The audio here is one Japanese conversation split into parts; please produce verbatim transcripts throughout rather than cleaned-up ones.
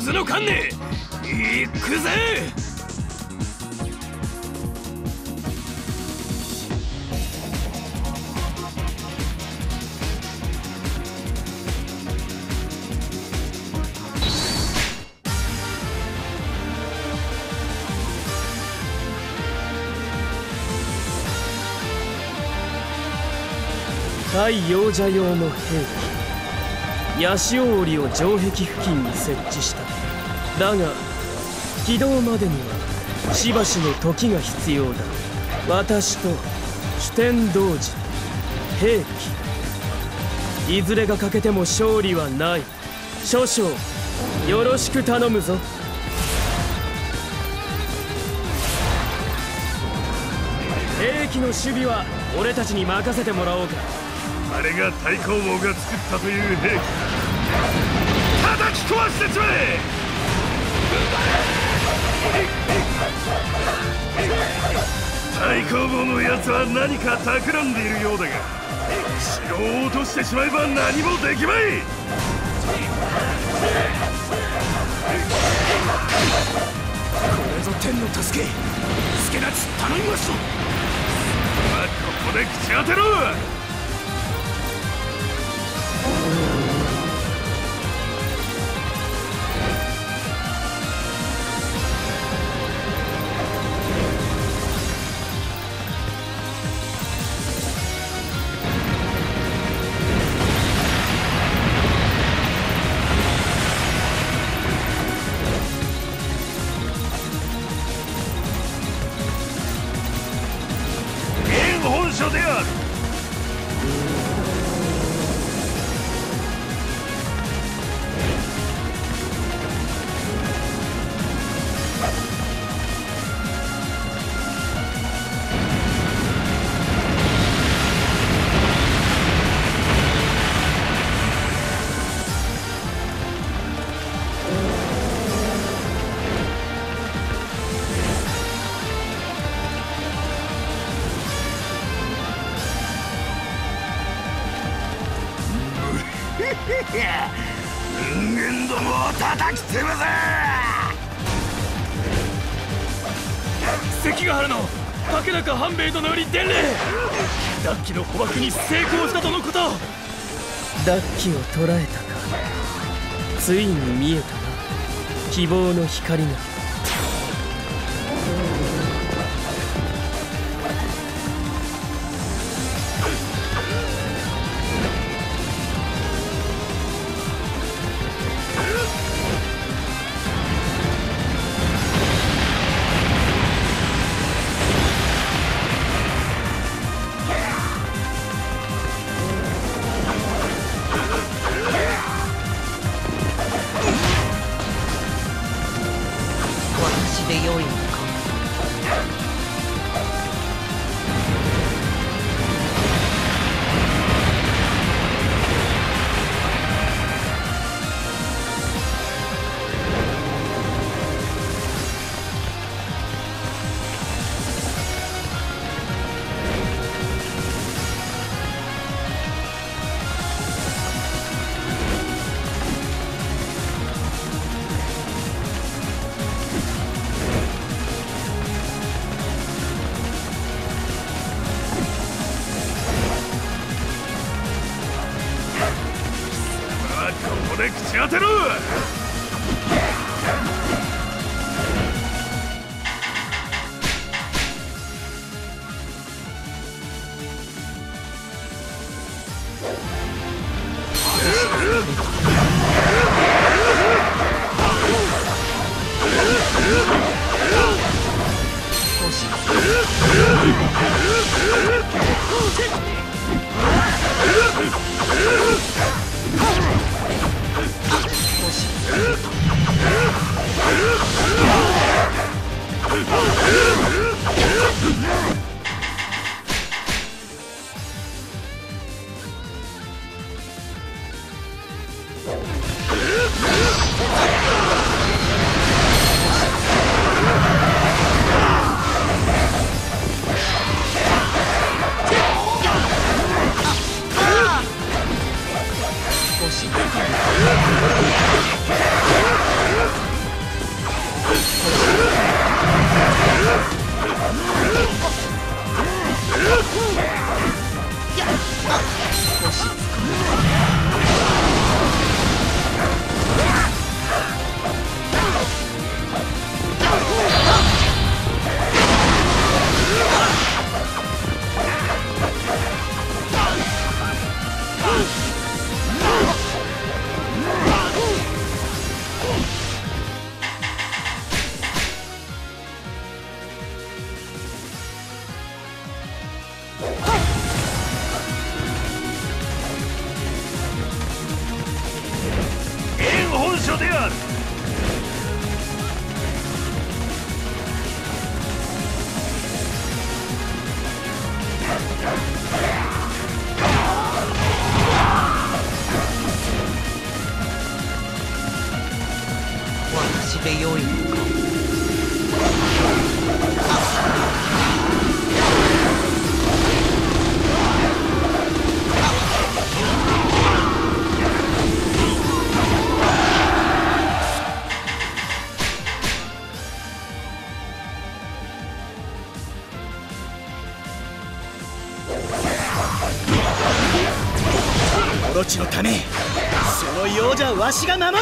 鈴の観念いくぜ。対容者用の兵器ヤシオオリを城壁付近に設置した。だが起動までにはしばしの時が必要だ。私と主典同時兵器いずれが欠けても勝利はない。少々よろしく頼むぞ。兵器の守備は俺たちに任せてもらおうか。あれが太公望が作ったという兵器だ。叩き壊してしまえ。太公望のやつは何か企んでいるようだが、城を落としてしまえば何もできまい。これぞ天の助け、助太刀頼みますぞ。ここで口当てろ。人間どもを叩き潰せ。関ヶ原の竹中半兵衛殿より伝令。ダッキの捕獲に成功したとのこと。ダッキを捕らえたか。ついに見えたな希望の光が。当てろ。私でよいのか。オロチのため、そのようじゃわしが守る。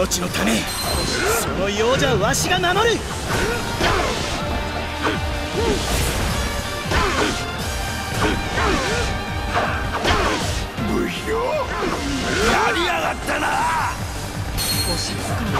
オロチのため、そのようじゃわしが守る。武将、やりやがったな。おしつくな。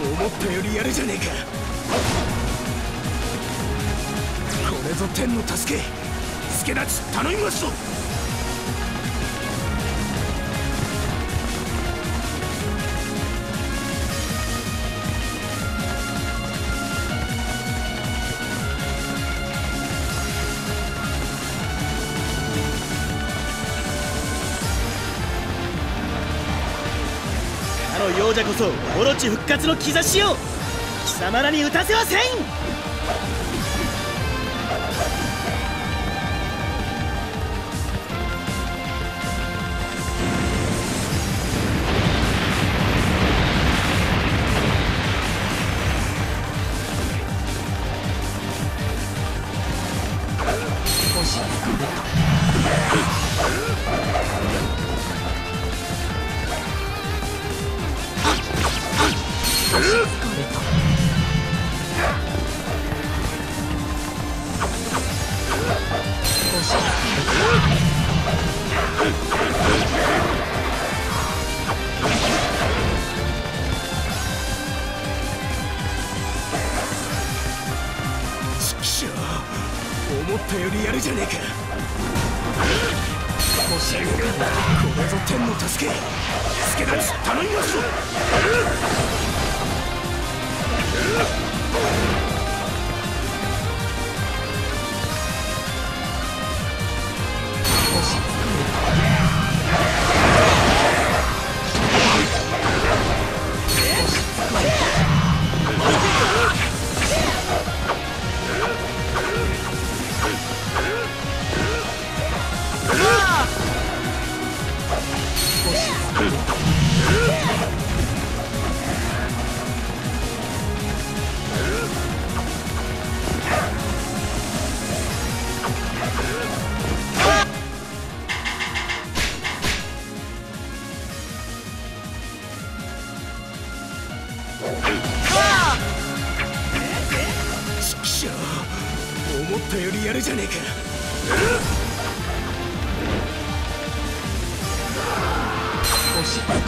思ったよりやるじゃねえか。これぞ天の助け、助太刀頼みますぞ。王者こそオロチ復活の兆しを、貴様らに打たせはせん。おしつくな。思ったよりやるじゃねえか。これぞ天の助け、助太刀頼みますぞ。思ったよりやるじゃねえか。おしっこ。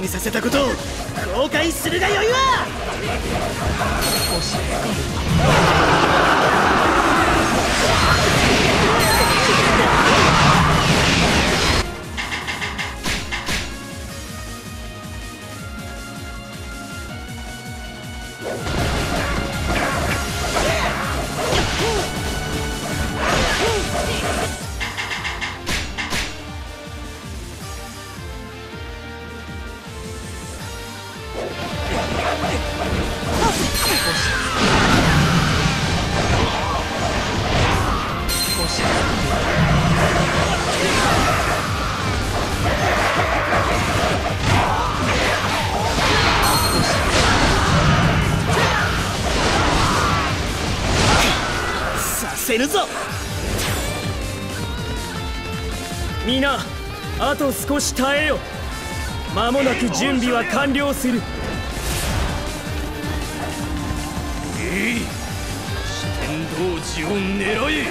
にさせたことを後悔するがよいわ。みんなあと少し耐えよ。間もなく準備は完了する。えい、四天童寺を狙え。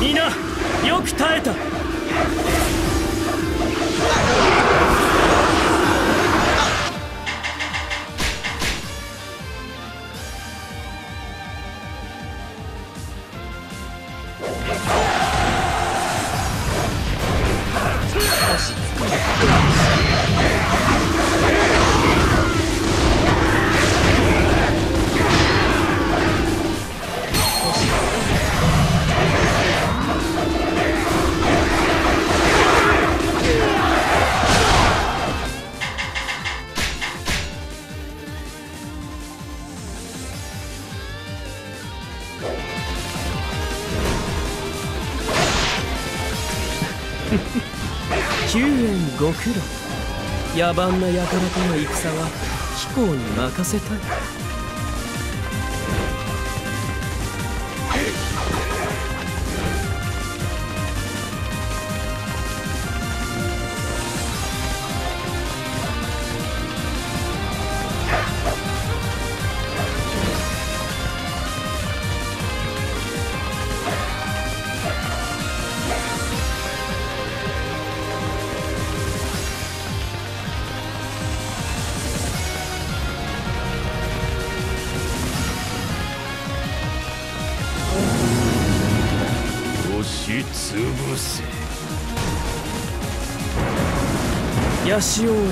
みんなよく耐えた。きゅうえんご苦労。野蛮な輩との戦は貴公に任せたい。ヤシオウリは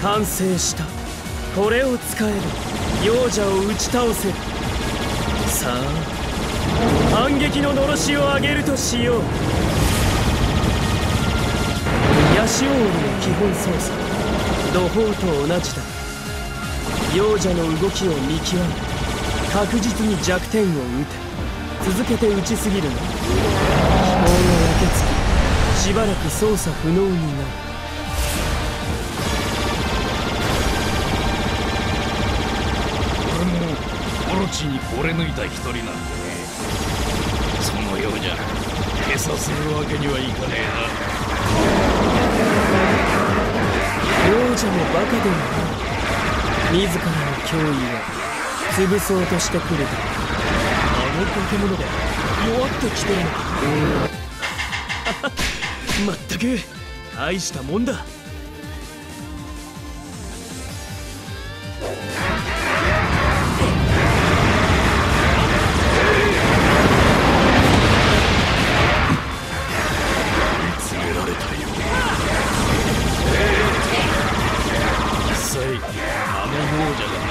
完成した。これを使える。容赦を打ち倒せる。さあ反撃ののろしを上げるとしよう。ヤシオウリの基本操作、土砲と同じだ。容赦の動きを見極め、確実に弱点を打て。続けて打ちすぎるの、気泡が焼けつき、しばらく操作不能になる。俺もオロチに惚れ抜いた一人なんでね。そのようじゃ閉鎖するわけにはいかねえな。王者もバカではない。自らの脅威を潰そうとしてくれた。化け物が弱ってきてるのか。まったく大したもんだ。詰められたよ。実際あの王者が何なんだ。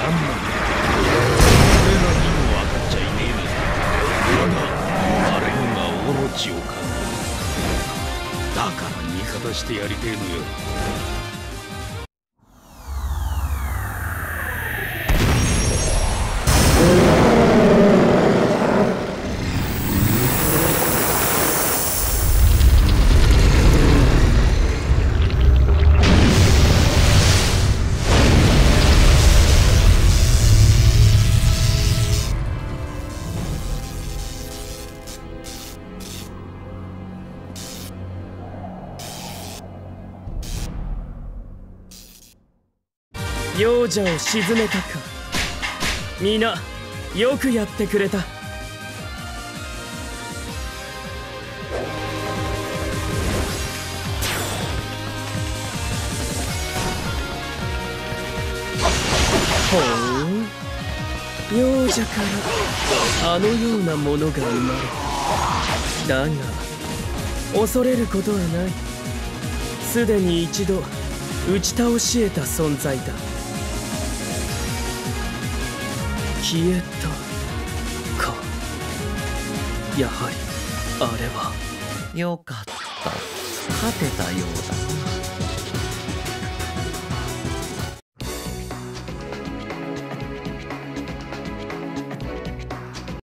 だから味方してやりてえのよ。容赦を沈めたか。みんなよくやってくれた。ほう、容赦からあのようなものが生まれ、だが恐れることはない。すでに一度打ち倒し得た存在だ。消えたか。やはりあれは。よかった、勝てたようだ。